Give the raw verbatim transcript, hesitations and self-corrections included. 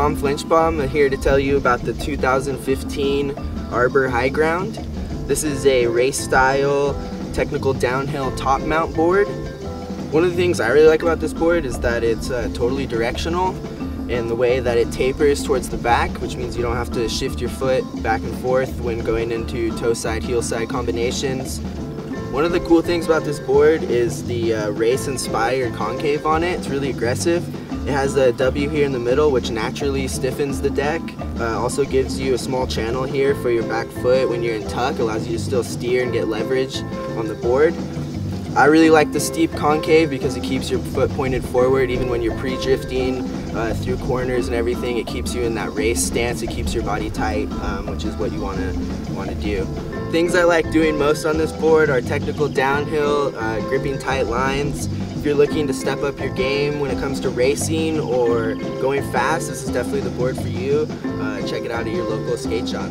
Tom Flinchbaum here to tell you about the two thousand fifteen Arbor Highground. This is a race style technical downhill top mount board. One of the things I really like about this board is that it's uh, totally directional in the way that it tapers towards the back, which means you don't have to shift your foot back and forth when going into toe side, heel side combinations. One of the cool things about this board is the uh, race inspired concave on it. It's really aggressive. It has a W here in the middle, which naturally stiffens the deck. Uh, also gives you a small channel here for your back foot when you're in tuck. Allows you to still steer and get leverage on the board. I really like the steep concave because it keeps your foot pointed forward even when you're pre-drifting uh, through corners and everything. It keeps you in that race stance. It keeps your body tight, um, which is what you want to want to do. Things I like doing most on this board are technical downhill, uh, gripping tight lines. If you're looking to step up your game when it comes to racing or going fast, this is definitely the board for you. Uh, check it out at your local skate shop.